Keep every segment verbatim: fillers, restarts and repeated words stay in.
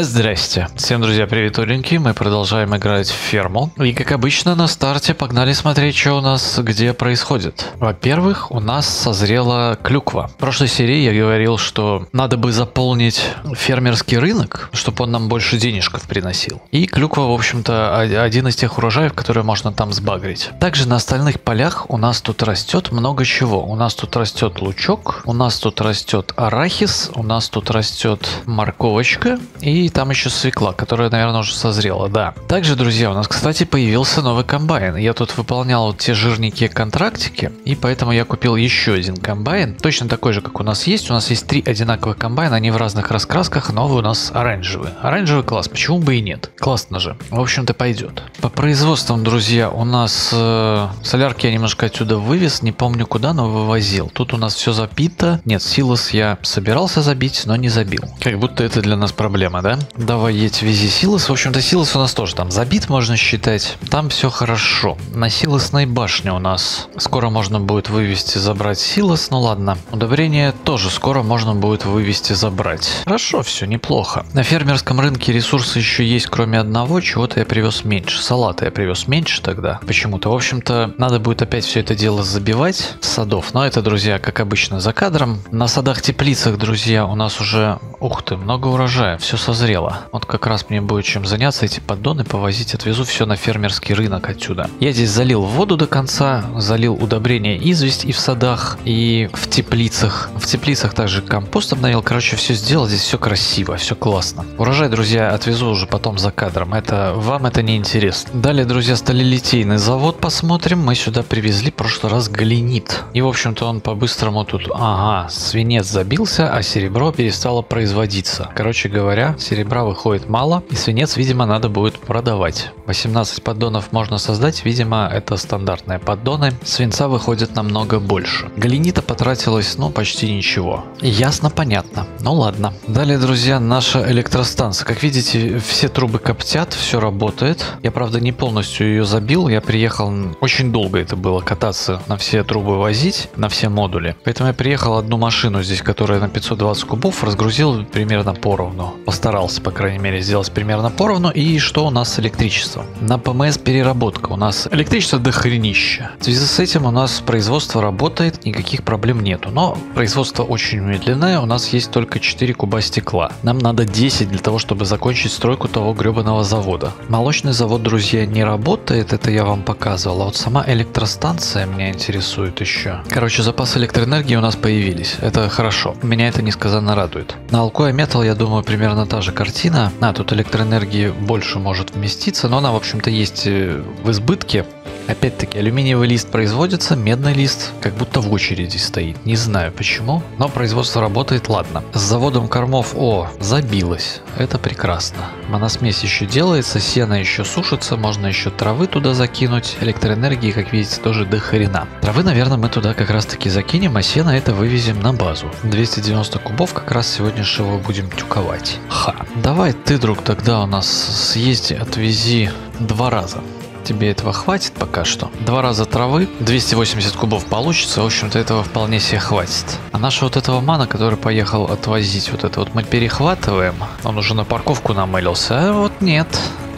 Здрасте. Всем, друзья, привет, уленьки. Мы продолжаем играть в ферму. И, как обычно, на старте погнали смотреть, что у нас где происходит. Во-первых, у нас созрела клюква. В прошлой серии я говорил, что надо бы заполнить фермерский рынок, чтобы он нам больше денежков приносил. И клюква, в общем-то, один из тех урожаев, которые можно там сбагрить. Также на остальных полях у нас тут растет много чего. У нас тут растет лучок, у нас тут растет арахис, у нас тут растет морковочка и И там еще свекла, которая, наверное, уже созрела, да. Также, друзья, у нас, кстати, появился новый комбайн. Я тут выполнял вот те жирненькие контрактики, и поэтому я купил еще один комбайн. Точно такой же, как у нас есть. У нас есть три одинаковых комбайна, они в разных раскрасках. Новый у нас оранжевый. Оранжевый класс, почему бы и нет? Классно же. В общем-то, пойдет. По производствам, друзья, у нас э, солярки я немножко отсюда вывез. Не помню куда, но вывозил. Тут у нас все забито. Нет, силос я собирался забить, но не забил. Как будто это для нас проблема, да? Давай едь вези силос. В общем-то, силос у нас тоже там забит, можно считать. Там все хорошо. На силосной башне у нас скоро можно будет вывести, забрать силос. Ну ладно. Удобрение тоже скоро можно будет вывести, забрать. Хорошо, все, неплохо. На фермерском рынке ресурсы еще есть, кроме одного. Чего-то я привез меньше. Салата я привез меньше тогда. Почему-то. В общем-то, надо будет опять все это дело забивать с садов. Но это, друзья, как обычно, за кадром. На садах-теплицах, друзья, у нас уже... Ух ты, много урожая. Все созрело. Вот как раз мне будет чем заняться, эти поддоны повозить, отвезу все на фермерский рынок отсюда. Я здесь залил воду до конца, залил удобрение известь и в садах, и в теплицах. В теплицах также компост обновил, короче, все сделал, здесь все красиво, все классно. Урожай, друзья, отвезу уже потом за кадром, это вам это не интересно. Далее, друзья, сталелитейный завод посмотрим, мы сюда привезли в прошлый раз галенит. И, в общем-то, он по-быстрому тут, ага, свинец забился, а серебро перестало производиться. Короче говоря, серебра выходит мало, и свинец, видимо, надо будет продавать. восемнадцать поддонов можно создать, видимо, это стандартные поддоны. Свинца выходит намного больше. Галенита потратилось, ну, почти ничего. Ясно, понятно. Ну, ладно. Далее, друзья, наша электростанция. Как видите, все трубы коптят, все работает. Я, правда, не полностью ее забил. Я приехал... Очень долго это было кататься, на все трубы возить, на все модули. Поэтому я приехал одну машину здесь, которая на пятьсот двадцать кубов, разгрузил примерно поровну. Постарался, по крайней мере, сделать примерно поровну. И что у нас с электричеством? На ПМС переработка. У нас электричество до хренища. В связи с этим у нас производство работает, никаких проблем нету. Но производство очень медленное. У нас есть только четыре куба стекла. Нам надо десять для того, чтобы закончить стройку того гребаного завода. Молочный завод, друзья, не работает. Это я вам показывал. А вот сама электростанция меня интересует еще. Короче, запасы электроэнергии у нас появились. Это хорошо. Меня это несказанно радует. На Alcoa Metal, я думаю, примерно та же картина. А, тут электроэнергии больше может вместиться, но она, в общем-то, есть в избытке. Опять-таки, алюминиевый лист производится, медный лист как будто в очереди стоит. Не знаю почему, но производство работает, ладно. С заводом кормов, о, забилось. Это прекрасно. Моносмесь еще делается, сено еще сушится, можно еще травы туда закинуть. Электроэнергии, как видите, тоже до хрена. Травы, наверное, мы туда как раз-таки закинем, а сено это вывезем на базу. двести девяносто кубов как раз сегодня его будем тюковать. Ха. Давай ты, друг, тогда у нас съезди, отвези два раза. Тебе этого хватит пока что. Два раза травы, двести восемьдесят кубов получится, в общем-то, этого вполне себе хватит. А нашего вот этого мана, который поехал отвозить вот это вот, мы перехватываем. Он уже на парковку намылился, а вот нет,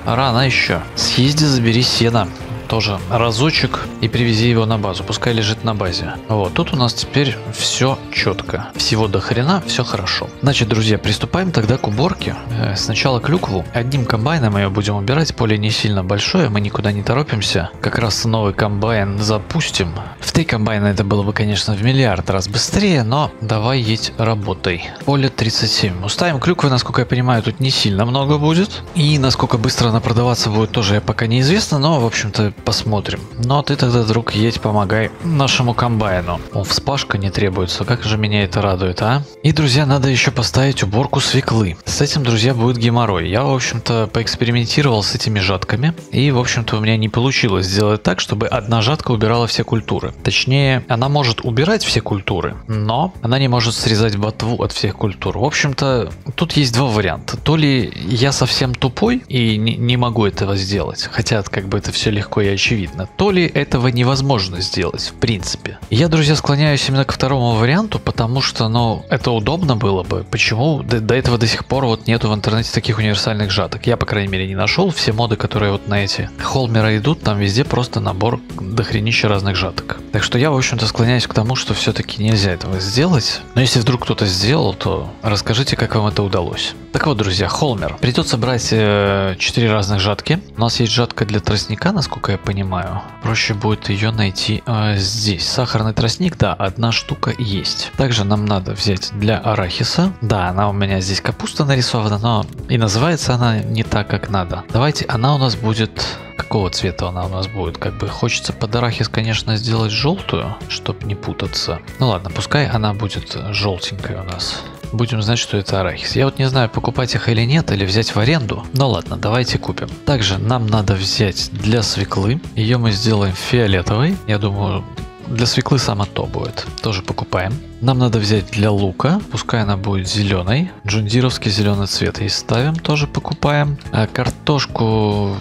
рано еще. Съезди, забери сено. Тоже разочек и привези его на базу, пускай лежит на базе. Вот тут у нас теперь все четко, всего до хрена, все хорошо. Значит, друзья, приступаем тогда к уборке. Сначала клюкву, одним комбайном ее будем убирать, поле не сильно большое, мы никуда не торопимся, как раз новый комбайн запустим. В три комбайна это было бы, конечно, в миллиард раз быстрее, но давай едь работай. Поле тридцать семь, уставим клюквы, насколько я понимаю, тут не сильно много будет, и насколько быстро она продаваться будет, тоже я пока неизвестно, но, в общем-то, посмотрим. Ну а ты тогда, друг, едь, помогай нашему комбайну. О, вспашка не требуется, как же меня это радует, а? И, друзья, надо еще поставить уборку свеклы. С этим, друзья, будет геморрой. Я, в общем-то, поэкспериментировал с этими жатками. И, в общем-то, у меня не получилось сделать так, чтобы одна жатка убирала все культуры. Точнее, она может убирать все культуры, но она не может срезать ботву от всех культур. В общем-то, тут есть два варианта. То ли я совсем тупой и не могу этого сделать, хотя, как бы, это все легко я более очевидно, то ли этого невозможно сделать в принципе. Я, друзья, склоняюсь именно ко второму варианту, потому что, ну, это удобно было бы. Почему до, до этого до сих пор вот нету в интернете таких универсальных жаток? Я, по крайней мере, не нашел. Все моды, которые вот на эти холмеры идут, там везде просто набор дохренища разных жаток. Так что я, в общем-то, склоняюсь к тому, что все-таки нельзя этого сделать. Но если вдруг кто-то сделал, то расскажите, как вам это удалось. Так вот, друзья, холмер. Придется брать э, четыре разных жатки. У нас есть жатка для тростника, насколько я понимаю. Проще будет ее найти э, здесь. Сахарный тростник, да, одна штука есть. Также нам надо взять для арахиса. Да, она у меня здесь капуста нарисована, но и называется она не так, как надо. Давайте, она у нас будет... Какого цвета она у нас будет? Как бы хочется под арахис, конечно, сделать желтую, чтобы не путаться. Ну ладно, пускай она будет желтенькой у нас. Будем знать, что это арахис. Я вот не знаю, покупать их или нет, или взять в аренду. Ну ладно, давайте купим. Также нам надо взять для свеклы. Ее мы сделаем фиолетовой. Я думаю, для свеклы само то будет. Тоже покупаем. Нам надо взять для лука, пускай она будет зеленой. Джундировский зеленый цвет. И ставим, тоже покупаем. А картошку...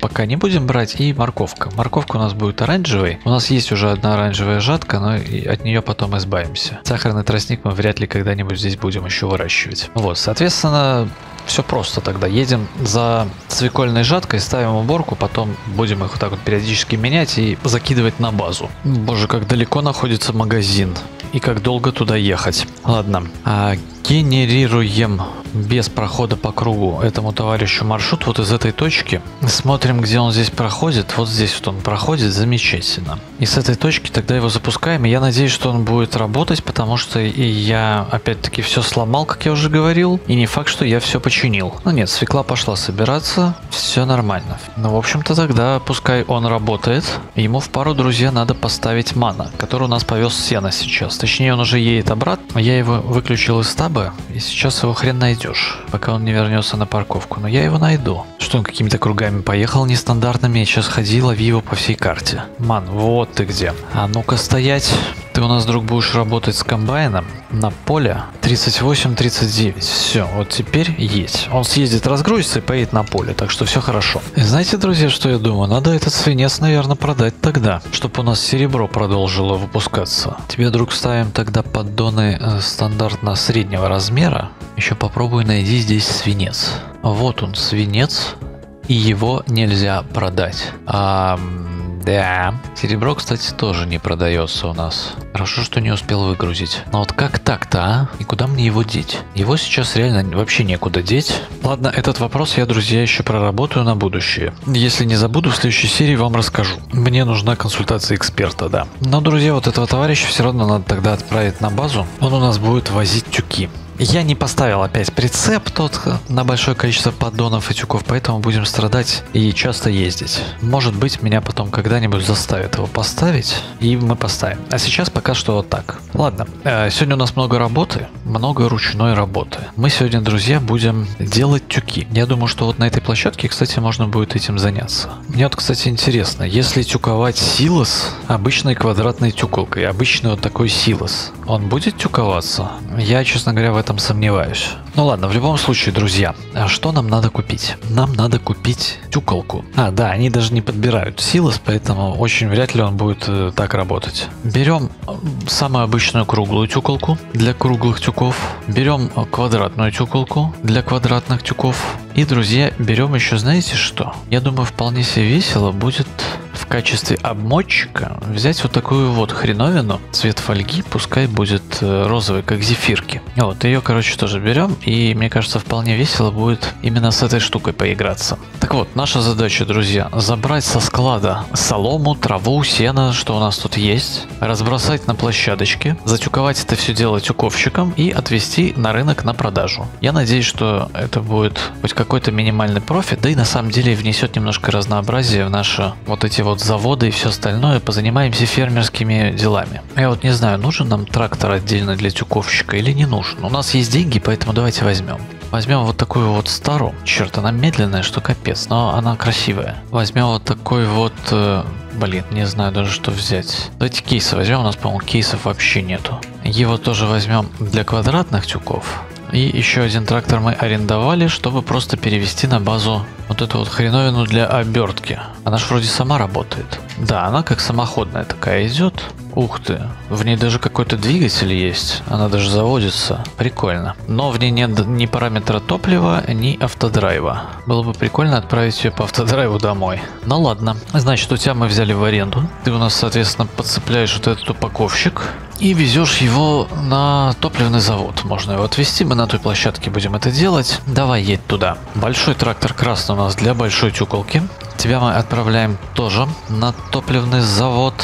пока не будем брать, и морковка. Морковка у нас будет оранжевой. У нас есть уже одна оранжевая жатка, но от нее потом избавимся. Сахарный тростник мы вряд ли когда-нибудь здесь будем еще выращивать. Вот, соответственно, все просто тогда. Едем за свекольной жаткой, ставим уборку, потом будем их вот так вот периодически менять и закидывать на базу. Боже, как далеко находится магазин и как долго туда ехать. Ладно, а генерируем без прохода по кругу этому товарищу маршрут вот из этой точки. Смотрим, где он здесь проходит. Вот здесь вот он проходит, замечательно. И с этой точки тогда его запускаем. И я надеюсь, что он будет работать, потому что и я опять-таки все сломал, как я уже говорил. И не факт, что я все починил. Ну нет, свекла пошла собираться, все нормально. Ну, в общем-то, тогда пускай он работает. Ему в пару, друзья, надо поставить мана, который у нас повез сено сейчас. Точнее, он уже едет обратно. Я его выключил из стаба, и сейчас его хрен найдет, пока он не вернется на парковку. Но я его найду. Что он какими-то кругами поехал нестандартными. Я сейчас ходи, лови его по всей карте. Ман, вот ты где. А ну-ка стоять. Ты у нас, друг, будешь работать с комбайном на поле. тридцать восемь тридцать девять. Все, вот теперь есть. Он съездит, разгрузится и поедет на поле. Так что все хорошо. И знаете, друзья, что я думаю? Надо этот свинец, наверное, продать тогда, чтобы у нас серебро продолжило выпускаться. Тебе, друг, ставим тогда поддоны э, стандартно среднего размера. Еще попробуй найди здесь свинец. Вот он, свинец. И его нельзя продать. А, да. Серебро, кстати, тоже не продается у нас. Хорошо, что не успел выгрузить. Но вот как так-то, а? И куда мне его деть? Его сейчас реально вообще некуда деть. Ладно, этот вопрос я, друзья, еще проработаю на будущее. Если не забуду, в следующей серии вам расскажу. Мне нужна консультация эксперта, да. Но, друзья, вот этого товарища все равно надо тогда отправить на базу. Он у нас будет возить тюки. Я не поставил опять прицеп тот на большое количество поддонов и тюков, поэтому будем страдать и часто ездить. Может быть, меня потом когда-нибудь заставят его поставить, и мы поставим. А сейчас пока что вот так. Ладно, сегодня у нас много работы, много ручной работы. Мы сегодня, друзья, будем делать тюки. Я думаю, что вот на этой площадке, кстати, можно будет этим заняться. Мне вот, кстати, интересно, если тюковать силос обычной квадратной тюколкой, обычный вот такой силос, он будет тюковаться? Я, честно говоря, в этом сомневаюсь. Ну ладно, в любом случае, друзья, что нам надо купить? Нам надо купить тюкалку. А, да, они даже не подбирают силос, поэтому очень вряд ли он будет э, так работать. Берем самую обычную круглую тюкалку для круглых тюков. Берем квадратную тюкалку для квадратных тюков. И, друзья, берем еще, знаете что? Я думаю, вполне себе весело будет в качестве обмотчика взять вот такую вот хреновину. Цвет фольги пускай будет розовый, как зефирки. Вот, ее, короче, тоже берем. И, мне кажется, вполне весело будет именно с этой штукой поиграться. Так вот, наша задача, друзья, забрать со склада солому, траву, сено, что у нас тут есть. Разбросать на площадочке. Затюковать это все дело тюковщиком и отвезти на рынок на продажу. Я надеюсь, что это будет хоть как какой-то минимальный профит, да и на самом деле внесет немножко разнообразия в наши вот эти вот заводы и все остальное. Позанимаемся фермерскими делами. Я вот не знаю, нужен нам трактор отдельно для тюковщика или не нужен. У нас есть деньги, поэтому давайте возьмем. Возьмем вот такую вот старую. Черт, она медленная, что капец, но она красивая. Возьмем вот такой вот... Блин, не знаю даже, что взять. Давайте кейсы возьмем, у нас, по-моему, кейсов вообще нету. Его тоже возьмем для квадратных тюков. И еще один трактор мы арендовали, чтобы просто перевести на базу вот эту вот хреновину для обертки. Она ж вроде сама работает. Да, она как самоходная такая идет. Ух ты, в ней даже какой-то двигатель есть, она даже заводится, прикольно. Но в ней нет ни параметра топлива, ни автодрайва. Было бы прикольно отправить ее по автодрайву домой. Ну ладно, значит, у тебя мы взяли в аренду. Ты у нас, соответственно, подцепляешь вот этот упаковщик и везешь его на топливный завод. Можно его отвезти, мы на той площадке будем это делать. Давай едь туда. Большой трактор красный у нас для большой тюкалки. Тебя мы отправляем тоже на топливный завод.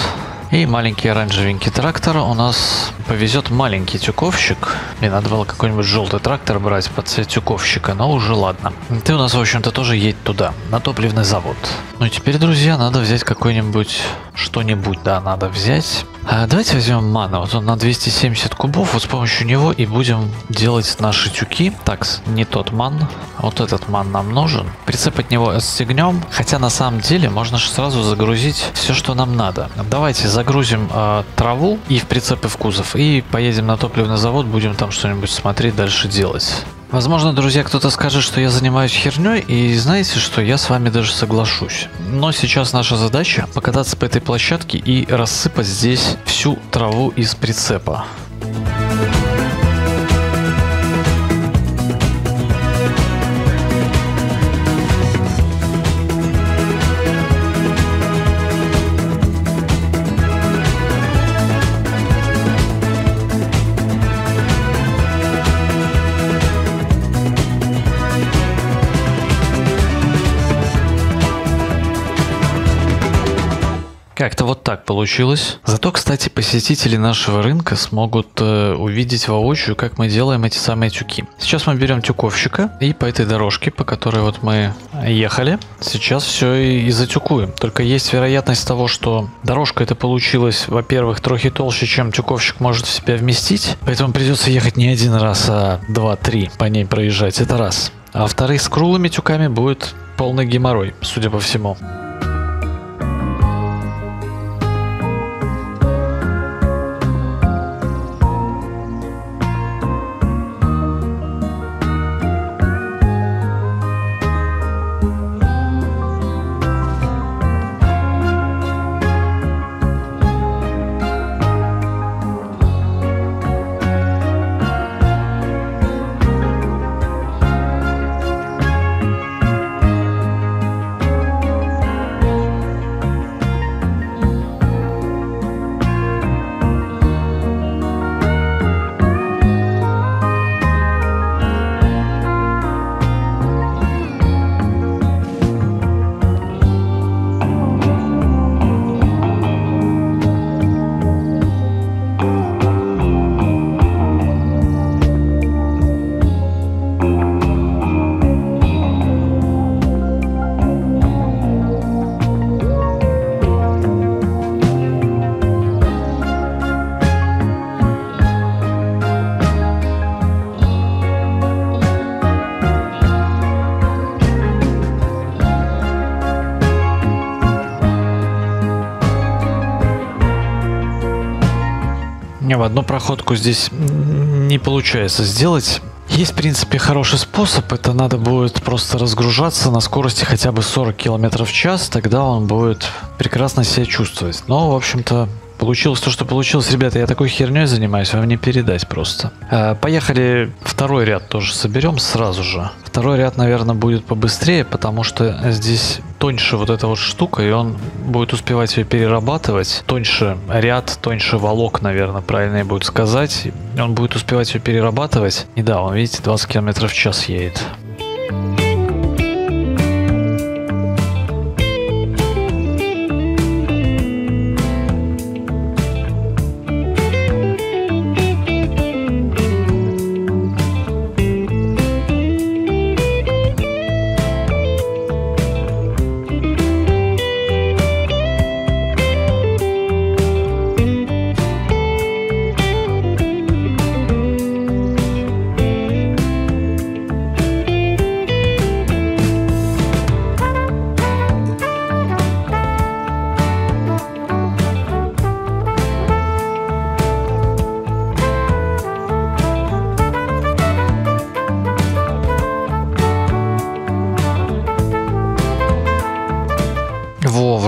И маленький оранжевенький трактор у нас повезет маленький тюковщик. Мне надо было какой-нибудь желтый трактор брать под цвет тюковщика, но уже ладно. Ты у нас, в общем-то, тоже едь туда, на топливный завод. Ну и теперь, друзья, надо взять какой-нибудь... Что-нибудь, да, надо взять. А давайте возьмем мана. Вот он на двести семьдесят кубов. Вот с помощью него и будем делать наши тюки. Так, не тот ман. Вот этот ман нам нужен. Прицеп от него отстегнем. Хотя на самом деле можно же сразу загрузить все, что нам надо. Давайте загрузим э, траву и в прицеп и в кузов. И поедем на топливный завод. Будем там что-нибудь смотреть, дальше делать. Возможно, друзья, кто-то скажет, что я занимаюсь херней, и знаете, что я с вами даже соглашусь. Но сейчас наша задача покататься по этой площадке и рассыпать здесь всю траву из прицепа. Как-то вот так получилось. Зато, кстати, посетители нашего рынка смогут э, увидеть воочию, как мы делаем эти самые тюки. Сейчас мы берем тюковщика и по этой дорожке, по которой вот мы ехали, сейчас все и, и затюкуем. Только есть вероятность того, что дорожка эта получилась, во-первых, трохи толще, чем тюковщик может в себя вместить. Поэтому придется ехать не один раз, а два-три по ней проезжать. Это раз. А во-вторых, с круглыми тюками будет полный геморрой, судя по всему. В одну проходку здесь не получается сделать. Есть, в принципе, хороший способ. Это надо будет просто разгружаться на скорости хотя бы сорок километров в час. Тогда он будет прекрасно себя чувствовать. Но, в общем-то, получилось то, что получилось. Ребята, я такой херней занимаюсь, вам не передать просто. Э, поехали, второй ряд тоже соберем сразу же. Второй ряд, наверное, будет побыстрее, потому что здесь тоньше вот эта вот штука, и он будет успевать ее перерабатывать. Тоньше ряд, тоньше волок, наверное, правильно будет сказать. Он будет успевать ее перерабатывать. И да, он, видите, двадцать километров в час едет.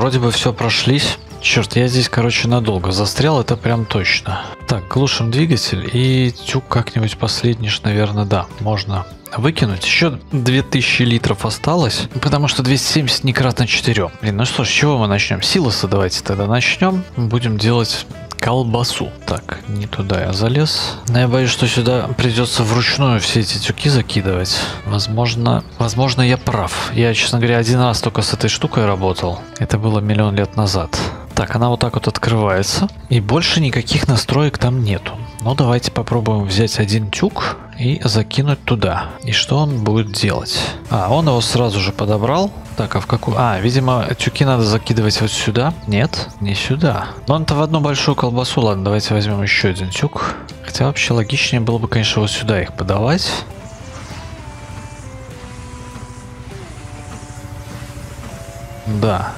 вроде бы все прошлись. Черт, я здесь, короче, надолго застрял, это прям точно. Так, глушим двигатель и тюк как-нибудь последний, наверное, да, можно выкинуть. Еще две тысячи литров осталось, потому что двести семьдесят не кратно четыре. Блин, ну что ж, с чего мы начнем? Силоса давайте тогда начнем. Будем делать колбасу. Так, не туда я залез. Но я боюсь, что сюда придется вручную все эти тюки закидывать. Возможно, возможно я прав. Я, честно говоря, один раз только с этой штукой работал. Это было миллион лет назад. Так, она вот так вот открывается. И больше никаких настроек там нету. Но давайте попробуем взять один тюк и закинуть туда. И что он будет делать? А, он его сразу же подобрал. Так, а в какую? А, видимо, тюки надо закидывать вот сюда. Нет, не сюда. Но он-то в одну большую колбасу. Ладно, давайте возьмем еще один тюк. Хотя вообще логичнее было бы, конечно, вот сюда их подавать. Да.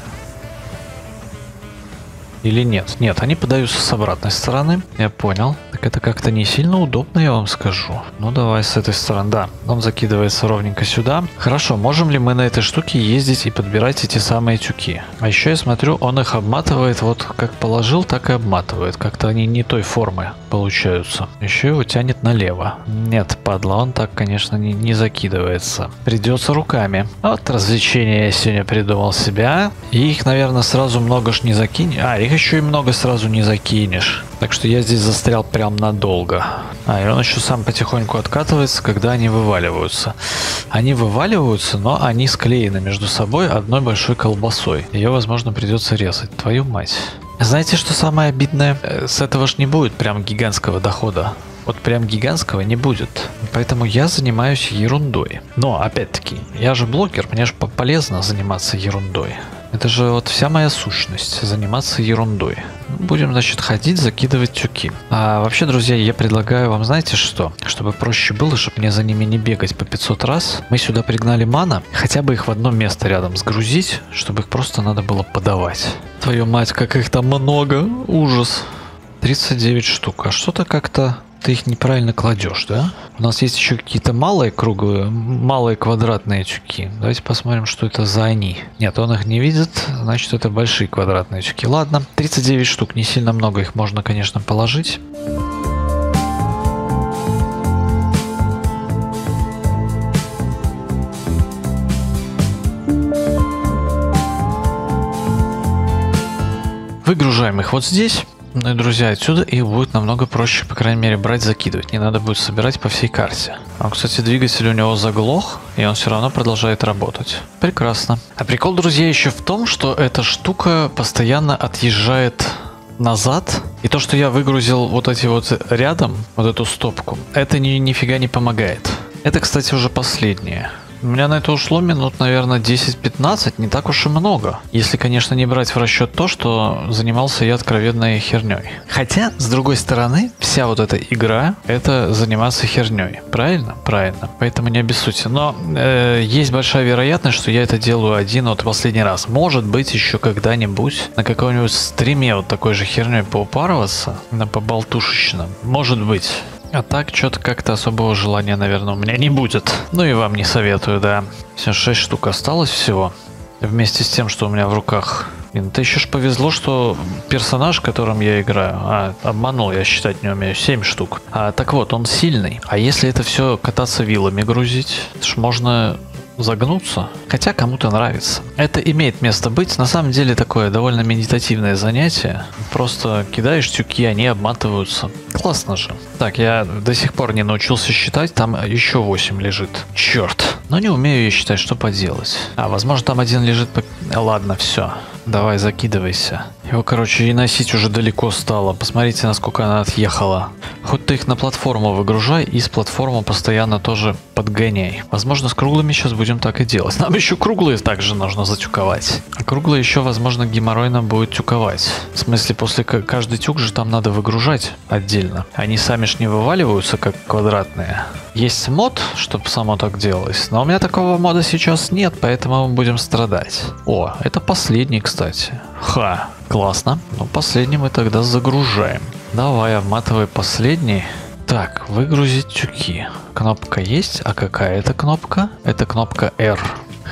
Или нет? Нет, они подаются с обратной стороны. Я понял. Так это как-то не сильно удобно, я вам скажу. Ну давай с этой стороны. Да, он закидывается ровненько сюда. Хорошо, можем ли мы на этой штуке ездить и подбирать эти самые тюки? А еще я смотрю, он их обматывает. Вот как положил, так и обматывает. Как-то они не той формы получаются. Еще его тянет налево. Нет, падла, он так, конечно, не, не закидывается. Придется руками. Вот развлечение я сегодня придумал себя. И их, наверное, сразу много ж не закинь. А, их еще и много сразу не закинешь. Так что я здесь застрял прям надолго. А, и он еще сам потихоньку откатывается, когда они вываливаются. Они вываливаются, но они склеены между собой одной большой колбасой. Ее, возможно, придется резать. Твою мать. Знаете, что самое обидное? С этого ж не будет прям гигантского дохода. Вот прям гигантского не будет. Поэтому я занимаюсь ерундой. Но, опять-таки, я же блогер, мне же полезно заниматься ерундой. Это же вот вся моя сущность, заниматься ерундой. Будем, значит, ходить, закидывать тюки. А вообще, друзья, я предлагаю вам, знаете что? Чтобы проще было, чтобы мне за ними не бегать по пятьсот раз, мы сюда пригнали мана, хотя бы их в одно место рядом сгрузить, чтобы их просто надо было подавать. Твою мать, как их там много, ужас. тридцать девять штук, а что-то как-то... Ты их неправильно кладешь, да? У нас есть еще какие-то малые круглые, малые квадратные тюки. Давайте посмотрим, что это за они. Нет, он их не видит, значит, это большие квадратные тюки. Ладно, тридцать девять штук, не сильно много, их можно, конечно, положить. Выгружаем их вот здесь. Ну и, друзья, отсюда их будет намного проще, по крайней мере, брать, закидывать. Не надо будет собирать по всей карте. А, кстати, двигатель у него заглох, и он все равно продолжает работать. Прекрасно. А прикол, друзья, еще в том, что эта штука постоянно отъезжает назад. И то, что я выгрузил вот эти вот рядом, вот эту стопку, это ни, нифига не помогает. Это, кстати, уже последнее. У меня на это ушло минут, наверное, десять-пятнадцать, не так уж и много. Если, конечно, не брать в расчет то, что занимался я откровенной херней. Хотя, с другой стороны, вся вот эта игра – это заниматься херней. Правильно? Правильно. Поэтому не обессудьте. Но э, есть большая вероятность, что я это делаю один вот последний раз. Может быть, еще когда-нибудь на каком-нибудь стриме вот такой же херней поупарываться, на поболтушечном. Может быть. А так, что-то как-то особого желания, наверное, у меня не будет. Ну и вам не советую, да. Все, шесть штук осталось всего. Вместе с тем, что у меня в руках. Блин, это еще ж повезло, что персонаж, которым я играю... А, обманул, я считать не умею. семь штук. А, так вот, он сильный. А если это все кататься вилами грузить, это ж можно... загнуться, хотя кому-то нравится. Это имеет место быть. На самом деле такое довольно медитативное занятие. Просто кидаешь тюки, они обматываются. Классно же. Так, я до сих пор не научился считать. Там еще восемь лежит. Черт. Но не умею я считать, что поделать. А, возможно, там один лежит... По... Ладно, все. Давай, закидывайся. Его, короче, и носить уже далеко стало. Посмотрите, насколько она отъехала. Хоть ты их на платформу выгружай и с платформы постоянно тоже подгоняй. Возможно, с круглыми сейчас будем так и делать. Нам еще круглые также нужно затюковать. А круглые еще, возможно, геморройно будет тюковать. В смысле, после каждый тюк же там надо выгружать отдельно. Они сами ж не вываливаются, как квадратные. Есть мод, чтобы само так делалось. Но у меня такого мода сейчас нет, поэтому мы будем страдать. О, это последний, кстати. Кстати. Ха, классно. Ну, последний мы тогда загружаем. Давай, обматывай последний. Так, выгрузить тюки. Кнопка есть, а какая это кнопка? Это кнопка R.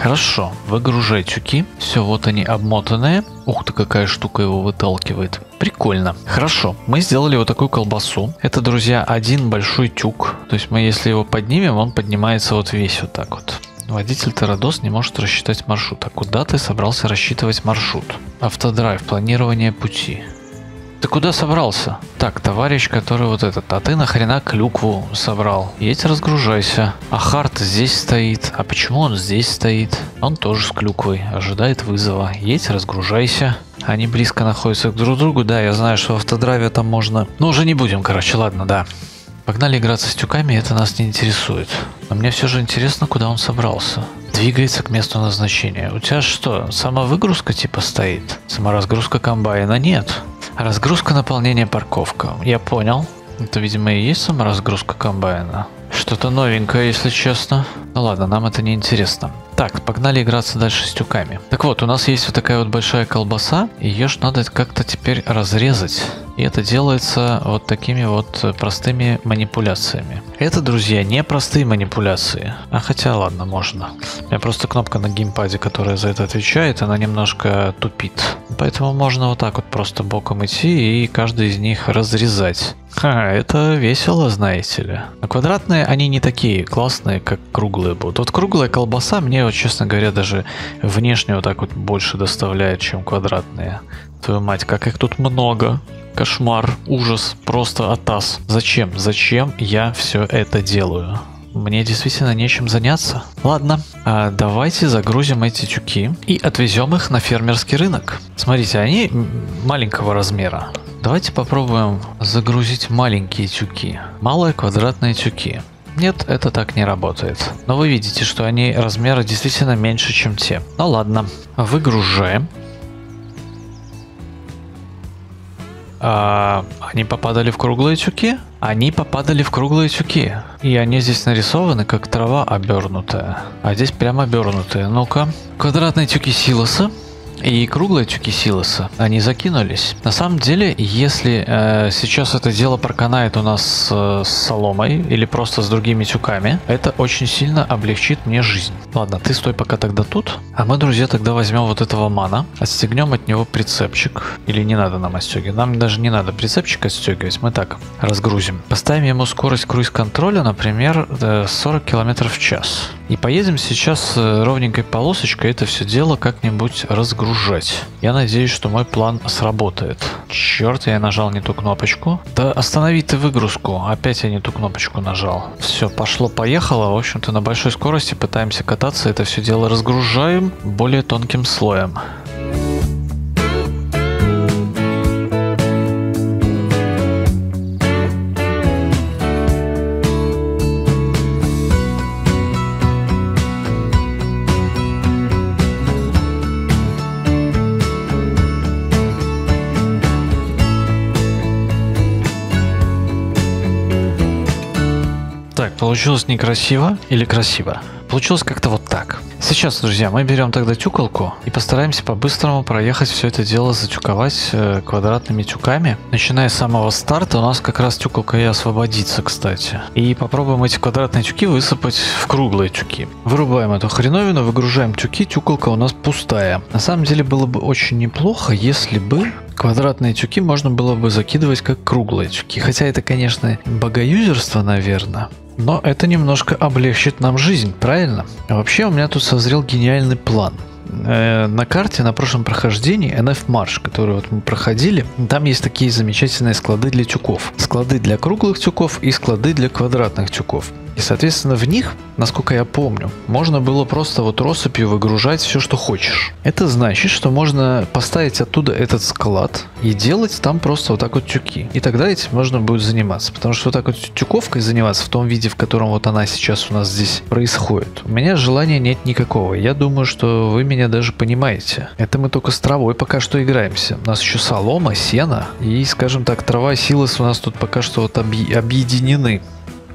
Хорошо, выгружай тюки. Все, вот они обмотанные. Ух ты, какая штука его выталкивает. Прикольно. Хорошо, мы сделали вот такую колбасу. Это, друзья, один большой тюк. То есть мы, если его поднимем, он поднимается вот весь вот так вот. Водитель Тарадос не может рассчитать маршрут. А куда ты собрался рассчитывать маршрут? Автодрайв, планирование пути. Ты куда собрался? Так, товарищ, который вот этот. А ты нахрена клюкву собрал? Едь, разгружайся. А Харт здесь стоит. А почему он здесь стоит? Он тоже с клюквой. Ожидает вызова. Едь, разгружайся. Они близко находятся друг к другу. Да, я знаю, что в автодраве там можно... Ну, уже не будем, короче, ладно, да. Погнали играться с тюками, это нас не интересует. Но мне все же интересно, куда он собрался. Двигается к месту назначения. У тебя что, самовыгрузка типа стоит? Саморазгрузка комбайна? Нет. Разгрузка, наполнение, парковка. Я понял. Это, видимо, и есть саморазгрузка комбайна. Что-то новенькое, если честно. Ну ладно, нам это не интересно. Так, погнали играться дальше с тюками. Так вот, у нас есть вот такая вот большая колбаса. Ее ж надо как-то теперь разрезать. И это делается вот такими вот простыми манипуляциями. Это, друзья, не простые манипуляции. А хотя, ладно, можно. У меня просто кнопка на геймпаде, которая за это отвечает, она немножко тупит. Поэтому можно вот так вот просто боком идти и каждый из них разрезать. Ха, это весело, знаете ли. А квадратные они не такие классные, как круглые будут. Вот круглая колбаса мне, вот, честно говоря, даже внешне вот так вот больше доставляет, чем квадратные. Твою мать, как их тут много. Кошмар, ужас, просто атас. Зачем, зачем я все это делаю? Мне действительно нечем заняться. Ладно, а давайте загрузим эти тюки и отвезем их на фермерский рынок. Смотрите, они маленького размера. Давайте попробуем загрузить маленькие тюки. Малые квадратные тюки. Нет, это так не работает. Но вы видите, что они размера действительно меньше, чем те. Ну ладно, выгружаем. А, они попадали в круглые тюки? Они попадали в круглые тюки. И они здесь нарисованы, как трава обернутая. А здесь прям обернутые. Ну-ка. Квадратные тюки силоса и круглые тюки силоса. Они закинулись. На самом деле, если э, сейчас это дело проканает у нас э, с соломой или просто с другими тюками, это очень сильно облегчит мне жизнь. Ладно, ты стой пока тогда тут. А мы, друзья, тогда возьмем вот этого мана, отстегнем от него прицепчик. Или не надо нам отстегивать. Нам даже не надо прицепчик отстегивать. Мы так разгрузим. Поставим ему скорость круиз-контроля, например, сорок километров в час. И поедем сейчас ровненькой полосочкой это все дело как-нибудь разгружать. Я надеюсь, что мой план сработает. Черт, я нажал не ту кнопочку. Да останови ты выгрузку. Опять я не ту кнопочку нажал. Все, пошло-поехало. В общем-то, на большой скорости пытаемся кататься. Это все дело разгружаем более тонким слоем. Получилось некрасиво или красиво? Получилось как-то вот так. Сейчас, друзья, мы берем тогда тюкалку и постараемся по-быстрому проехать все это дело, затюковать э, квадратными тюками. Начиная с самого старта у нас как раз тюкалка и освободится, кстати. И попробуем эти квадратные тюки высыпать в круглые тюки. Вырубаем эту хреновину, выгружаем тюки, тюкалка у нас пустая. На самом деле было бы очень неплохо, если бы... Квадратные тюки можно было бы закидывать как круглые тюки. Хотя это, конечно, богоюзерство, наверное. Но это немножко облегчит нам жизнь, правильно? А вообще у меня тут созрел гениальный план. На карте на прошлом прохождении эн эф марш, который вот мы проходили, там есть такие замечательные склады для тюков. Склады для круглых тюков и склады для квадратных тюков. И, соответственно, в них, насколько я помню, можно было просто вот россыпью выгружать все, что хочешь. Это значит, что можно поставить оттуда этот склад и делать там просто вот так вот тюки. И тогда этим можно будет заниматься. Потому что вот так вот тюковкой заниматься в том виде, в котором вот она сейчас у нас здесь происходит, у меня желания нет никакого. Я думаю, что вы меня даже понимаете. Это мы только с травой пока что играемся. У нас еще солома, сено и, скажем так, трава и силос у нас тут пока что вот объединены.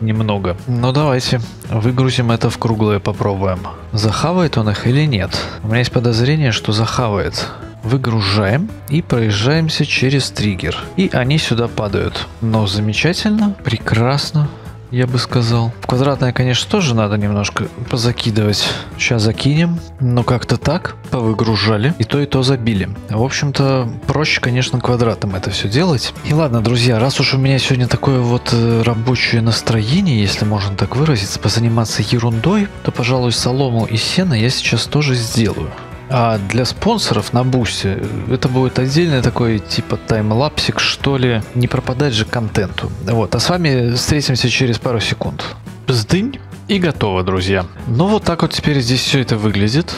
Немного. Ну давайте выгрузим это в круглое, попробуем. Захавает он их или нет? У меня есть подозрение, что захавает. Выгружаем и проезжаемся через триггер. И они сюда падают. Но замечательно, прекрасно. я бы сказал. В квадратное, конечно, тоже надо немножко позакидывать. Сейчас закинем. Но как-то так повыгружали. И то, и то забили. В общем-то, проще, конечно, квадратом это все делать. И ладно, друзья, раз уж у меня сегодня такое вот рабочее настроение, если можно так выразиться, позаниматься ерундой, то, пожалуй, солому и сено я сейчас тоже сделаю. А для спонсоров на Бусти это будет отдельный такой типа таймлапсик, что ли. Не пропадать же контенту. Вот, а с вами встретимся через пару секунд. Бздынь, и готово, друзья. Ну вот так вот теперь здесь все это выглядит.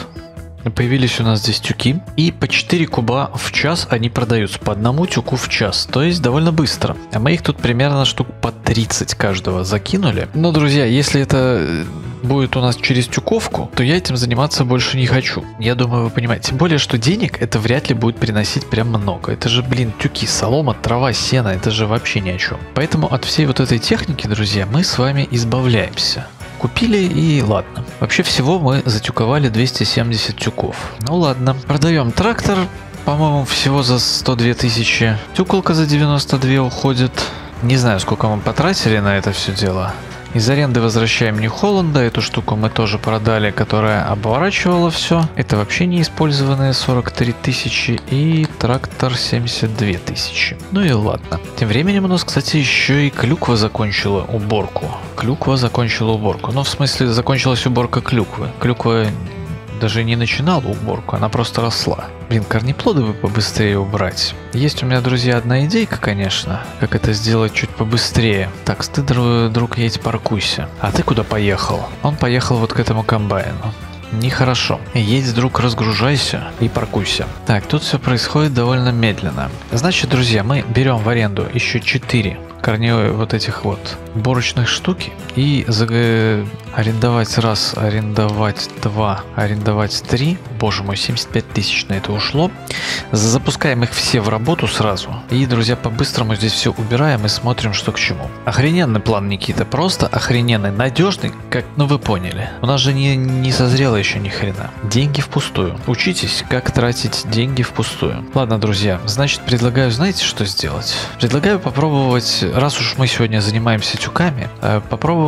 Появились у нас здесь тюки. И по четыре куба в час они продаются. По одному тюку в час. То есть довольно быстро. А мы их тут примерно штук по тридцать каждого закинули. Но, друзья, если это будет у нас через тюковку, то я этим заниматься больше не хочу. Я думаю, вы понимаете. Тем более, что денег это вряд ли будет приносить прям много. Это же, блин, тюки, солома, трава, сено. Это же вообще ни о чем. Поэтому от всей вот этой техники, друзья, мы с вами избавляемся. Купили и ладно. Вообще всего мы затюковали двести семьдесят тюков. Ну ладно. Продаем трактор, по-моему, всего за сто две тысячи. Тюкалка за девяносто две уходит. Не знаю, сколько мы потратили на это все дело. Из аренды возвращаем Нью-Холланда. Эту штуку мы тоже продали, которая обворачивала все. Это вообще неиспользованные сорок три тысячи и трактор семьдесят две тысячи. Ну и ладно. Тем временем у нас, кстати, еще и клюква закончила уборку. Клюква закончила уборку. Ну, в смысле, закончилась уборка клюквы. Клюква даже не начинала уборку, она просто росла. Блин, корнеплоды бы побыстрее убрать. Есть у меня, друзья, одна идейка, конечно, как это сделать чуть побыстрее. Так, ты, друг, едь паркуйся. А ты куда поехал? Он поехал вот к этому комбайну. Нехорошо. Едь, друг, разгружайся и паркуйся. Так, тут все происходит довольно медленно. Значит, друзья, мы берем в аренду еще четыре корневые вот этих вот уборочных штуки. И за... арендовать раз, арендовать два, арендовать три. Боже мой, семьдесят пять тысяч на это ушло. Запускаем их все в работу сразу. И, друзья, по-быстрому здесь все убираем и смотрим, что к чему. Охрененный план, Никита. Просто охрененный, надежный, как, ну вы поняли. У нас же не, не созрело еще ни хрена. Деньги впустую. Учитесь, как тратить деньги впустую. Ладно, друзья, значит, предлагаю, знаете, что сделать? Предлагаю попробовать, раз уж мы сегодня занимаемся тюками, попробовать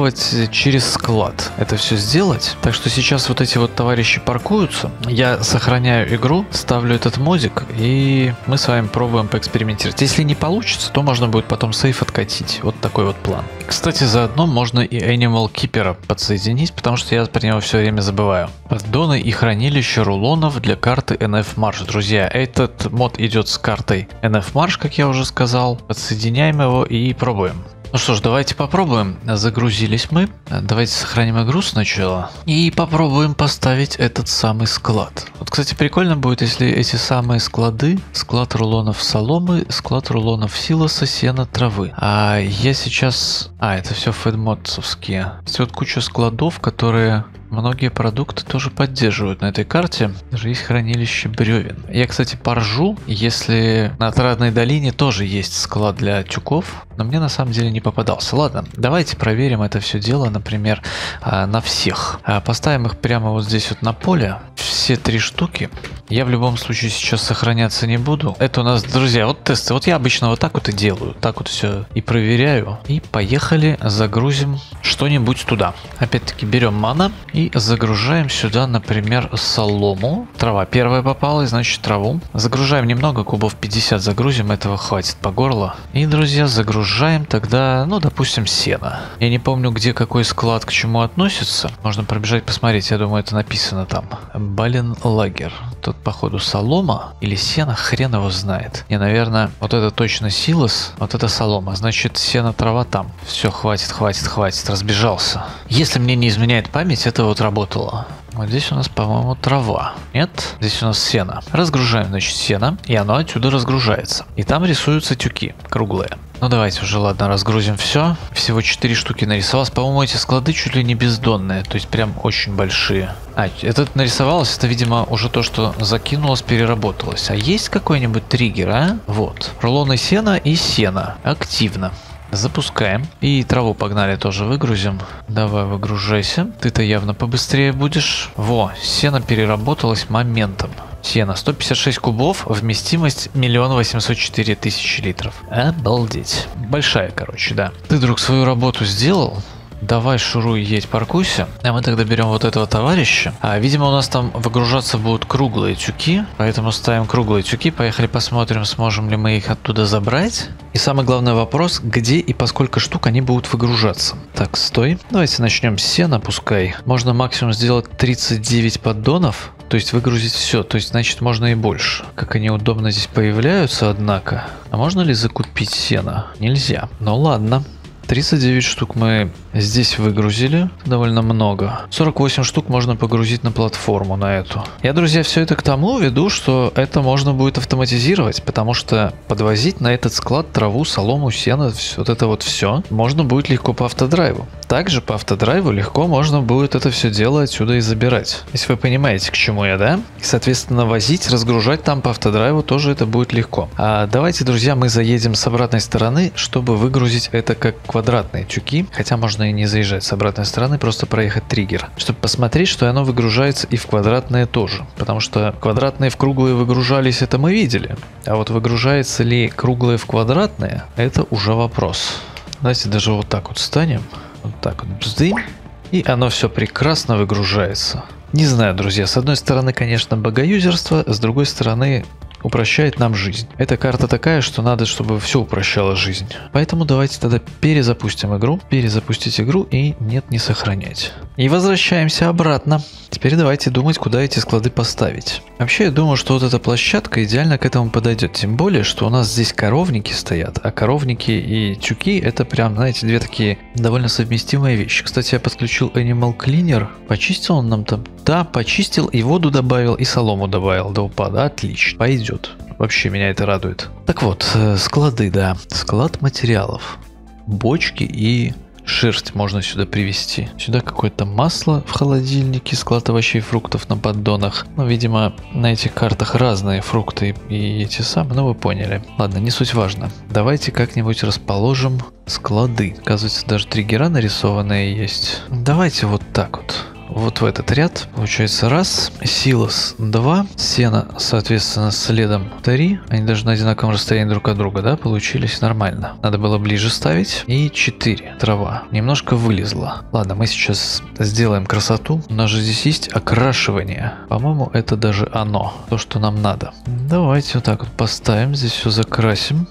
через склад это все сделать. Так что сейчас вот эти вот товарищи паркуются. Я сохраняю игру, ставлю этот модик, и мы с вами пробуем поэкспериментировать. Если не получится, то можно будет потом сейф откатить. Вот такой вот план. Кстати, заодно можно и Animal Keeper подсоединить, потому что я про него все время забываю. Поддоны и хранилище рулонов для карты эн эф Marsh. Друзья, этот мод идет с картой эн эф Marsh, как я уже сказал. Подсоединяем его и пробуем. Ну что ж, давайте попробуем. Загрузились мы. Давайте сохраним игру сначала. И попробуем поставить этот самый склад. Вот, кстати, прикольно будет, если эти самые склады. Склад рулонов соломы, склад рулонов силоса, сена, травы. А я сейчас... А, это все фэдмодсовские. Есть вот куча складов, которые... Многие продукты тоже поддерживают на этой карте. Даже есть хранилище бревен. Я, кстати, поржу, если на Отрадной долине тоже есть склад для тюков. Но мне на самом деле не попадался. Ладно, давайте проверим это все дело, например, на всех. Поставим их прямо вот здесь вот на поле. Все три штуки. Я в любом случае сейчас сохраняться не буду. Это у нас, друзья, вот тесты. Вот я обычно вот так вот и делаю. Так вот все и проверяю. И поехали, загрузим что-нибудь туда. Опять-таки берем мана и загружаем сюда, например, солому. Трава первая попалась, значит, траву. Загружаем немного, кубов пятьдесят загрузим, этого хватит по горло. И, друзья, загружаем тогда, ну, допустим, сено. Я не помню, где какой склад к чему относится. Можно пробежать посмотреть, я думаю, это написано там. Бален лагер. Тут, походу, солома или сено, хрен его знает. Не, наверное, вот это точно силос, вот это солома. Значит, сено, трава там. Все, хватит, хватит, хватит, разбежался. Если мне не изменяет память, это вот работало. Вот здесь у нас, по-моему, трава. Нет, здесь у нас сено. Разгружаем, значит, сено, и оно отсюда разгружается. И там рисуются тюки круглые. Ну давайте уже, ладно, разгрузим все. Всего четыре штуки нарисовалось. По-моему, эти склады чуть ли не бездонные, то есть прям очень большие. А, этот нарисовалось, это, видимо, уже то, что закинулось, переработалось. А есть какой-нибудь триггер, а? Вот. Рулоны сена и сена. Активно. Запускаем. И траву погнали тоже выгрузим. Давай, выгружайся. Ты-то явно побыстрее будешь. Во, сено переработалось моментом. Сено сто пятьдесят шесть кубов, вместимость миллион восемьсот четыре тысячи литров. Обалдеть. Большая, короче, да. Ты, друг, свою работу сделал? Давай, Шуруй, едь, паркуйся. А мы тогда берем вот этого товарища. А, видимо, у нас там выгружаться будут круглые тюки. Поэтому ставим круглые тюки. Поехали посмотрим, сможем ли мы их оттуда забрать. И самый главный вопрос, где и по сколько штук они будут выгружаться. Так, стой. Давайте начнем с сена, пускай. Можно максимум сделать тридцать девять поддонов. То есть выгрузить все. То есть, значит, можно и больше. Как они удобно здесь появляются, однако. А можно ли закупить сено? Нельзя. Ну ладно. тридцать девять штук мы здесь выгрузили, довольно много. сорок восемь штук можно погрузить на платформу, на эту. Я, друзья, все это к тому веду, что это можно будет автоматизировать, потому что подвозить на этот склад траву, солому, сено, вот это вот все, можно будет легко по автодрайву. Также по автодрайву легко можно будет это все дело отсюда и забирать. Если вы понимаете, к чему я, да? И, соответственно, возить, разгружать там по автодрайву тоже это будет легко. А давайте, друзья, мы заедем с обратной стороны, чтобы выгрузить это как квадратные тюки. Хотя можно и не заезжать с обратной стороны, просто проехать триггер, чтобы посмотреть, что оно выгружается и в квадратные тоже. Потому что квадратные в круглые выгружались, это мы видели. А вот выгружается ли круглые в квадратные, это уже вопрос. Давайте даже вот так вот встанем. Вот так вот, бздынь. И оно все прекрасно выгружается. Не знаю, друзья, с одной стороны, конечно, богоюзерство, с другой стороны, упрощает нам жизнь. Эта карта такая, что надо, чтобы все упрощало жизнь. Поэтому давайте тогда перезапустим игру. Перезапустить игру и нет, не сохранять. И возвращаемся обратно. Теперь давайте думать, куда эти склады поставить. Вообще, я думаю, что вот эта площадка идеально к этому подойдет. Тем более, что у нас здесь коровники стоят. А коровники и тюки — это прям, знаете, две такие довольно совместимые вещи. Кстати, я подключил Animal Cleaner. Почистил он нам там? Да, почистил. И воду добавил, и солому добавил до упада. Отлично. Пойдет. Вообще меня это радует. Так вот, склады, да. Склад материалов. Бочки и шерсть можно сюда привезти. Сюда какое-то масло в холодильнике, склад овощей и фруктов на поддонах. Ну, видимо, на этих картах разные фрукты и эти самые, ну вы поняли. Ладно, не суть важно. Давайте как-нибудь расположим склады. Оказывается, даже триггера нарисованные есть. Давайте вот так вот. Вот в этот ряд, получается, раз, силос два, сено, соответственно, следом три. Они даже на одинаковом расстоянии друг от друга, да, получились нормально. Надо было ближе ставить. И четыре, трава. Немножко вылезла. Ладно, мы сейчас сделаем красоту. У нас же здесь есть окрашивание. По-моему, это даже оно, то, что нам надо. Давайте вот так вот поставим, здесь все закрасим.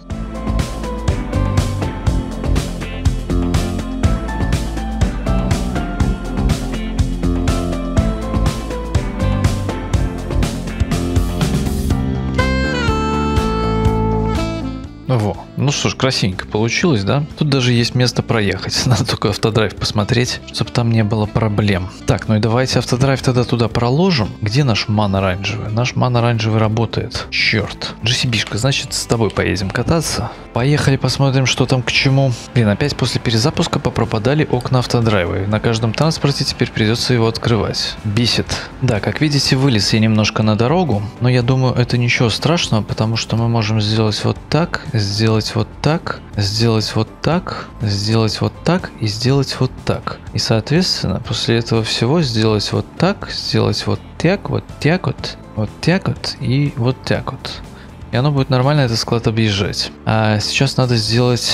Во. Ну что ж, красивенько получилось, да? Тут даже есть место проехать. Надо только автодрайв посмотреть, чтобы там не было проблем. Так, ну и давайте автодрайв тогда туда проложим. Где наш ман оранжевый? Наш ман оранжевый работает. Черт. джи си би-шка, значит, с тобой поедем кататься. Поехали, посмотрим, что там к чему. Блин, опять после перезапуска попропадали окна автодрайва. И на каждом транспорте теперь придется его открывать. Бесит. Да, как видите, вылез я немножко на дорогу. Но я думаю, это ничего страшного, потому что мы можем сделать вот так. Сделать вот так, сделать вот так, сделать вот так и сделать вот так. И, соответственно, после этого всего сделать вот так, сделать вот так, вот так вот, вот так вот и вот так вот. И оно будет нормально этот склад объезжать. А сейчас надо сделать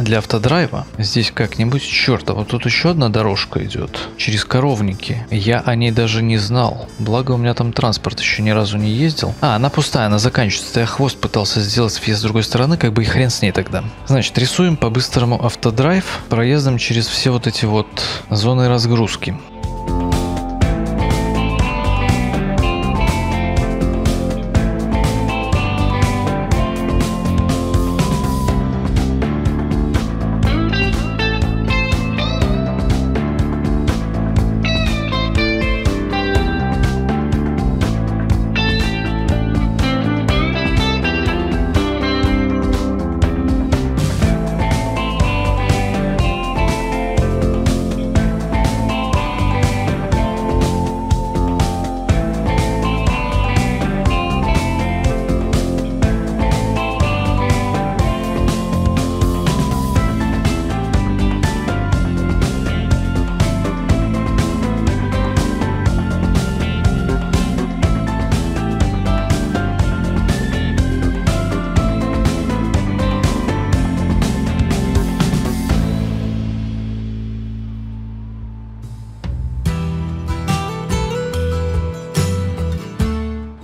для автодрайва. Здесь как-нибудь, черт, а вот тут еще одна дорожка идет. Через коровники. Я о ней даже не знал. Благо у меня там транспорт еще ни разу не ездил. А, она пустая, она заканчивается. Я хвост пытался сделать с другой стороны, как бы и хрен с ней тогда. Значит, рисуем по-быстрому автодрайв проездом через все вот эти вот зоны разгрузки.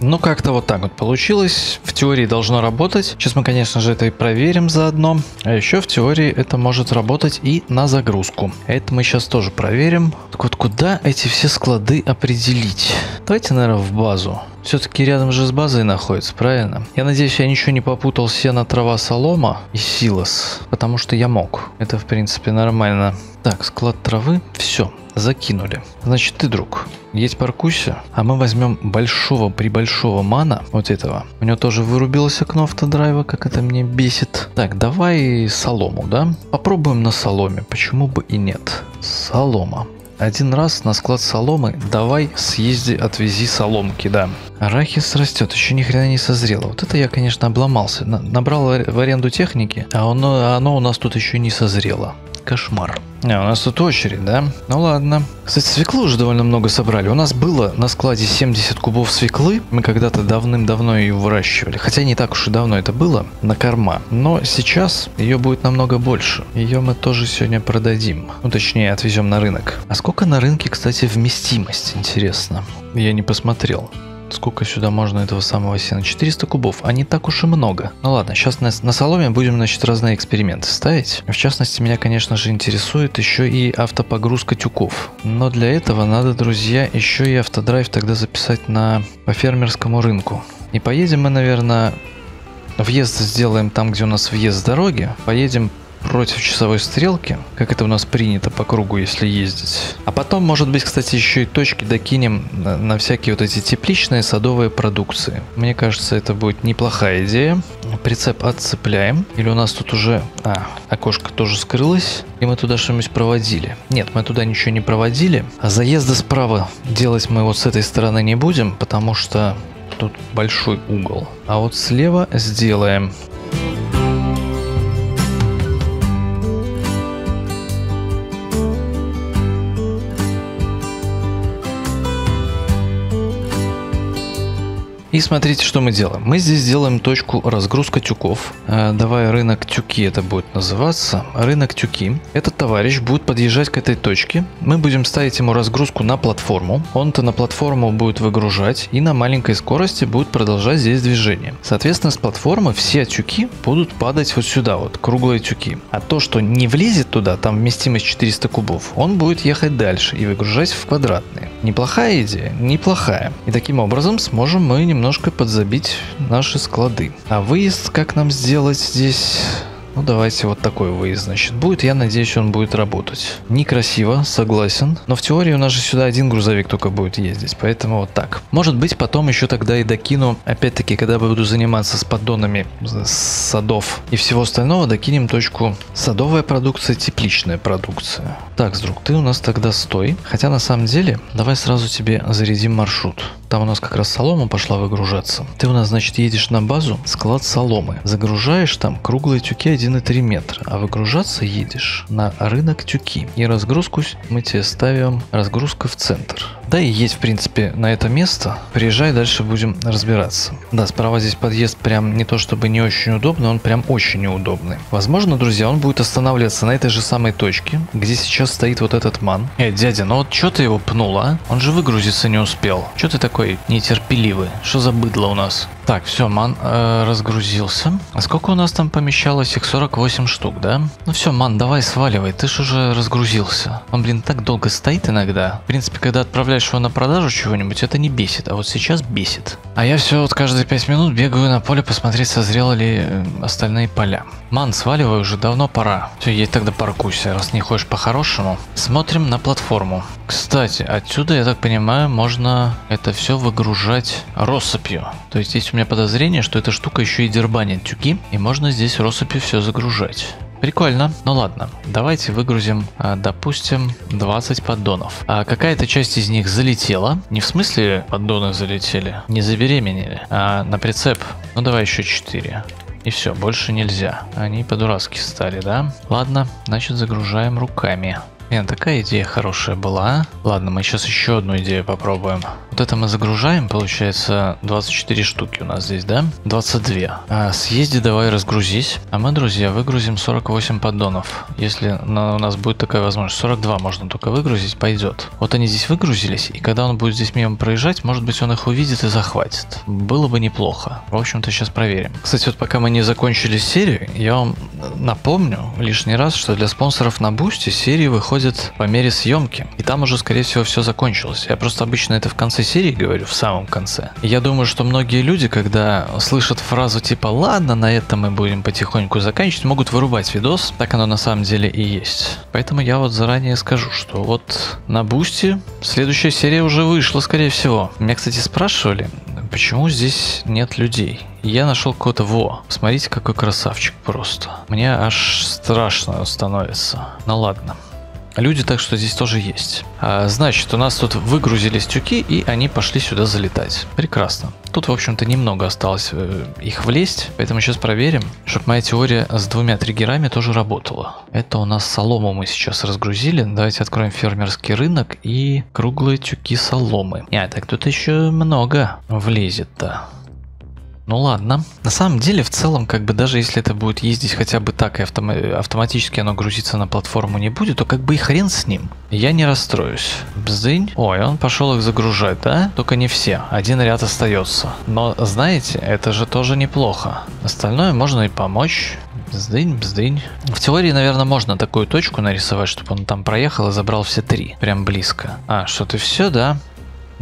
Ну, как-то вот так вот получилось. В теории должно работать. Сейчас мы, конечно же, это и проверим заодно. А еще в теории это может работать и на загрузку. Это мы сейчас тоже проверим. Так вот, куда эти все склады определить? Давайте, наверное, в базу. Все-таки рядом же с базой находится, правильно? Я надеюсь, я ничего не попутал: сено, трава, солома и силос. Потому что я мог. Это, в принципе, нормально. Так, склад травы. Все, закинули. Значит, ты, друг, есть паркуйся. А мы возьмем большого прибольшого мана. Вот этого. У него тоже вырубилось окно автодрайва, как это мне бесит. Так, давай солому, да? Попробуем на соломе, почему бы и нет. Солома. Один раз на склад соломы, давай съезди, отвези соломки, да. Арахис растет, еще ни хрена не созрело. Вот это я, конечно, обломался. Набрал в аренду техники, а оно, оно у нас тут еще не созрело. Кошмар. А, у нас тут очередь, да? Ну ладно. Кстати, свеклу уже довольно много собрали. У нас было на складе семьдесят кубов свеклы. Мы когда-то давным-давно ее выращивали. Хотя не так уж и давно это было. На корма. Но сейчас ее будет намного больше. Ее мы тоже сегодня продадим. Ну, точнее, отвезем на рынок. А сколько на рынке, кстати, вместимость? Интересно. Я не посмотрел. Сколько сюда можно этого самого сена? четыреста кубов, а не так уж и много. Ну ладно, сейчас на, на соломе будем, значит, разные эксперименты ставить. В частности, меня, конечно же, интересует еще и автопогрузка тюков. Но для этого надо, друзья, еще и автодрайв тогда записать на по фермерскому рынку. И поедем мы, наверное, въезд сделаем там, где у нас въезд дороги. Поедем против часовой стрелки, как это у нас принято по кругу, если ездить. А потом, может быть, кстати, еще и точки докинем на, на всякие вот эти тепличные садовые продукции. Мне кажется, это будет неплохая идея. Прицеп отцепляем. Или у нас тут уже... А, окошко тоже скрылось. И мы туда что-нибудь проводили. Нет, мы туда ничего не проводили. А заезда справа делать мы вот с этой стороны не будем, потому что тут большой угол. А вот слева сделаем... И смотрите, что мы делаем. Мы здесь делаем точку разгрузка тюков. Э, давай рынок тюки это будет называться. Рынок тюки. Этот товарищ будет подъезжать к этой точке. Мы будем ставить ему разгрузку на платформу. Он-то на платформу будет выгружать и на маленькой скорости будет продолжать здесь движение. Соответственно, с платформы все тюки будут падать вот сюда, вот круглые тюки. А то, что не влезет туда, там вместимость четыреста кубов, он будет ехать дальше и выгружать в квадратные. Неплохая идея? Неплохая. И таким образом сможем мы немного... немножко подзабить наши склады. А выезд как нам сделать здесь? Ну давайте вот такой выезд, значит, будет. Я надеюсь, он будет работать. Некрасиво, согласен. Но в теории у нас же сюда один грузовик только будет ездить. Поэтому вот так. Может быть, потом еще тогда и докину. Опять-таки, когда буду заниматься с поддонами садов и всего остального, докинем точку садовая продукция, тепличная продукция. Так, друг, ты у нас тогда стой. Хотя на самом деле, давай сразу тебе зарядим маршрут. Там у нас как раз солома пошла выгружаться. Ты у нас, значит, едешь на базу, склад соломы. Загружаешь там круглые тюки один и три метра. А выгружаться едешь на рынок тюки. И разгрузку мы тебе ставим. Разгрузка в центр. Да и едь, в принципе, на это место. Приезжай, дальше будем разбираться. Да, справа здесь подъезд прям не то чтобы не очень удобный, он прям очень неудобный. Возможно, друзья, он будет останавливаться на этой же самой точке, где сейчас стоит вот этот ман. Эй, дядя, ну вот чё ты его пнул, а? Он же выгрузиться не успел. Чё ты такой нетерпеливый? Что за быдло у нас? Так, все, ман э, разгрузился. А сколько у нас там помещалось? Их сорок восемь штук, да? Ну все, ман, давай сваливай, ты ж уже разгрузился. Он, блин, так долго стоит иногда. В принципе, когда отправляешь на продажу чего-нибудь, это не бесит, а вот сейчас бесит. А я все вот каждые пять минут бегаю на поле посмотреть, созрело ли остальные поля. Ман, сваливай уже, давно пора. Все, едь тогда паркуйся, раз не ходишь по-хорошему. Смотрим на платформу. Кстати, отсюда, я так понимаю, можно это все выгружать россыпью. То есть есть у меня подозрение, что эта штука еще и дербанит тюки, и можно здесь россыпью все загружать. Прикольно. Ну ладно, давайте выгрузим, допустим, двадцать поддонов. А какая-то часть из них залетела. Не в смысле поддоны залетели, не забеременели, а на прицеп. Ну давай еще четыре. И все, больше нельзя. Они по-дурацки стали, да? Ладно, значит, загружаем руками. Блин, такая идея хорошая была. Ладно, мы сейчас еще одну идею попробуем. Вот это мы загружаем, получается двадцать четыре штуки у нас здесь, да? двадцать два. А, съезди, давай разгрузись. А мы, друзья, выгрузим сорок восемь поддонов. Если на, у нас будет такая возможность. сорок два можно только выгрузить, пойдет. Вот они здесь выгрузились, и когда он будет здесь мимо проезжать, может быть, он их увидит и захватит. Было бы неплохо. В общем-то, сейчас проверим. Кстати, вот пока мы не закончили серию, я вам напомню лишний раз, что для спонсоров на Бусти серии выходят по мере съемки. И там уже, скорее всего, все закончилось. Я просто обычно это в конце серии говорю, в самом конце. И я думаю, что многие люди, когда слышат фразу типа «Ладно, на этом мы будем потихоньку заканчивать», могут вырубать видос. Так оно на самом деле и есть. Поэтому я вот заранее скажу, что вот на Бусти следующая серия уже вышла, скорее всего. Меня, кстати, спрашивали, почему здесь нет людей. Я нашел какого-то во. Смотрите, какой красавчик просто. Мне аж страшно становится. Ну ладно. Люди, так что здесь тоже есть. А, значит, у нас тут выгрузились тюки, и они пошли сюда залетать. Прекрасно. Тут, в общем-то, немного осталось их влезть, поэтому сейчас проверим, чтобы моя теория с двумя триггерами тоже работала. Это у нас солому мы сейчас разгрузили. Давайте откроем фермерский рынок и круглые тюки соломы. А, так тут еще много влезет-то. Ну ладно. На самом деле, в целом, как бы даже если это будет ездить хотя бы так и автом... автоматически оно грузиться на платформу не будет, то как бы и хрен с ним. Я не расстроюсь. Бздынь. Ой, он пошел их загружать, да? Только не все. Один ряд остается. Но, знаете, это же тоже неплохо. Остальное можно и помочь. Бздынь, бздынь. В теории, наверное, можно такую точку нарисовать, чтобы он там проехал и забрал все три. Прям близко. А, что-то все, да?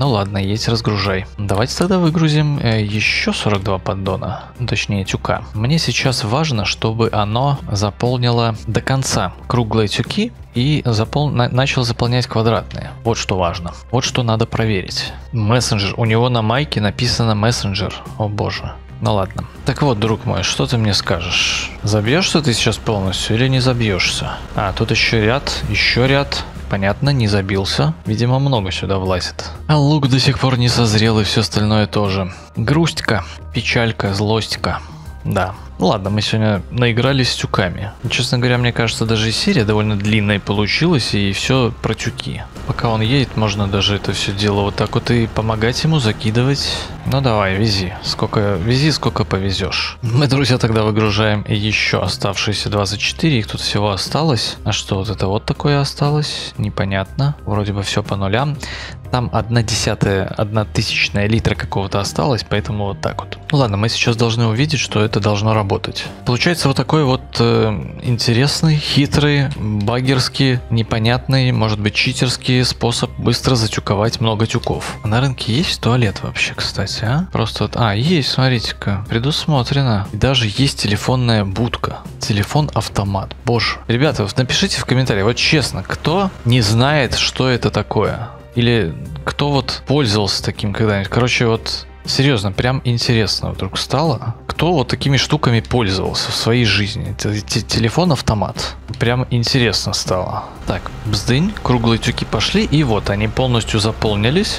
Ну ладно, едь, разгружай. Давайте тогда выгрузим э, еще сорок два поддона, ну, точнее тюка. Мне сейчас важно, чтобы оно заполнило до конца круглые тюки и запол... на... начал заполнять квадратные. Вот что важно. Вот что надо проверить. Мессенджер. У него на майке написано мессенджер. О боже. Ну ладно. Так вот, друг мой, что ты мне скажешь? Забьешься ты сейчас полностью или не забьешься? А, тут еще ряд, еще ряд. Понятно, не забился. Видимо, много сюда влазит. А лук до сих пор не созрел и все остальное тоже. Грустька, печалька, злостька. Да. Ладно, мы сегодня наигрались с тюками. Честно говоря, мне кажется, даже серия довольно длинная получилась, и все про тюки. Пока он едет, можно даже это все дело вот так вот и помогать ему, закидывать. Ну давай, вези. Сколько вези, сколько повезешь. Мы, друзья, тогда выгружаем еще оставшиеся двадцать четыре. Их тут всего осталось. А что вот это вот такое осталось? Непонятно. Вроде бы все по нулям. Там одна десятая, одна тысячная литра какого-то осталось, поэтому вот так вот. Ну ладно, мы сейчас должны увидеть, что это должно работать. Получается вот такой вот э, интересный, хитрый, багерский, непонятный, может быть читерский способ быстро затюковать много тюков. А на рынке есть туалет вообще, кстати, а? Просто вот... А, есть, смотрите-ка, предусмотрено. И даже есть телефонная будка. Телефон-автомат, боже. Ребята, вот напишите в комментариях, вот честно, кто не знает, что это такое? Или кто вот пользовался таким когда-нибудь? Короче, вот серьезно, прям интересно вдруг стало. Кто вот такими штуками пользовался в своей жизни? Телефон-автомат. Прям интересно стало. Так, бздынь, круглые тюки пошли. И вот они полностью заполнились.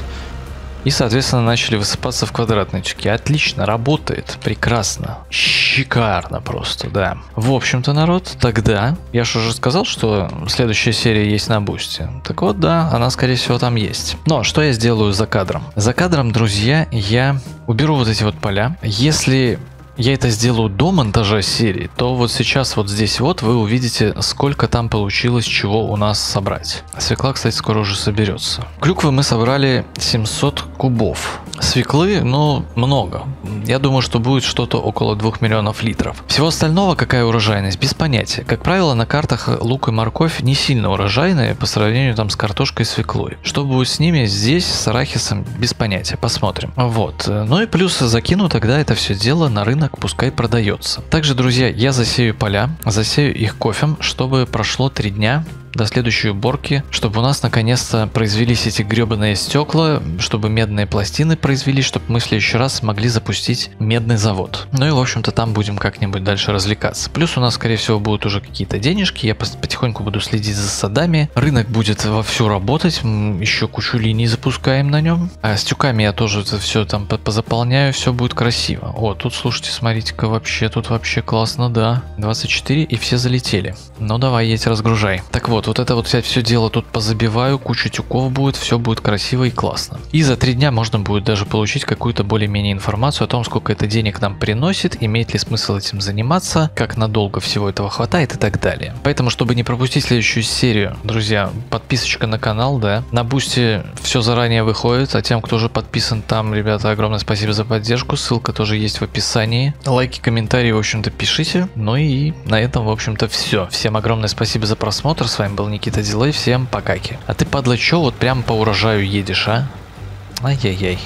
И, соответственно, начали высыпаться в квадратные тюки. Отлично, работает, прекрасно. Шикарно просто, да. В общем-то, народ, тогда... Я же уже сказал, что следующая серия есть на Бусти. Так вот, да, она, скорее всего, там есть. Но что я сделаю за кадром? За кадром, друзья, я уберу вот эти вот поля. Если... я это сделаю до монтажа серии, то вот сейчас вот здесь вот вы увидите, сколько там получилось, чего у нас собрать. Свекла, кстати, скоро уже соберется. Клюквы мы собрали семьсот кубов. Свеклы, ну, много. Я думаю, что будет что-то около двух миллионов литров. Всего остального какая урожайность, без понятия. Как правило, на картах лук и морковь не сильно урожайные по сравнению там с картошкой и свеклой. Что будет с ними здесь, с арахисом, без понятия. Посмотрим. Вот. Ну и плюс закину тогда это все дело на рынок, пускай продается. Также, друзья, я засею поля, засею их кофем, чтобы прошло три дня до следующей уборки, чтобы у нас наконец-то произвелись эти гребаные стекла, чтобы медные пластины произвелись, чтобы мы в следующий раз смогли запустить медный завод. Ну и, в общем-то, там будем как-нибудь дальше развлекаться. Плюс у нас, скорее всего, будут уже какие-то денежки, я потихоньку буду следить за садами, рынок будет вовсю работать, еще кучу линий запускаем на нем. А с тюками я тоже это все там позаполняю, все будет красиво. О, тут, слушайте, смотрите-ка, вообще, тут вообще классно, да. двадцать четыре, и все залетели. Ну давай, едь, разгружай. Так вот, Вот, вот это вот все дело тут позабиваю, куча тюков будет, все будет красиво и классно. И за три дня можно будет даже получить какую-то более-менее информацию о том, сколько это денег нам приносит, имеет ли смысл этим заниматься, как надолго всего этого хватает и так далее. Поэтому, чтобы не пропустить следующую серию, друзья, подписочка на канал, да. На Бусти все заранее выходит, а тем, кто уже подписан там, ребята, огромное спасибо за поддержку, ссылка тоже есть в описании. Лайки, комментарии, в общем-то, пишите. Ну и на этом, в общем-то, все. Всем огромное спасибо за просмотр, с вами был Никита Делей, всем покаки. А ты, падла, чё вот прям по урожаю едешь, а? Ай-яй-яй.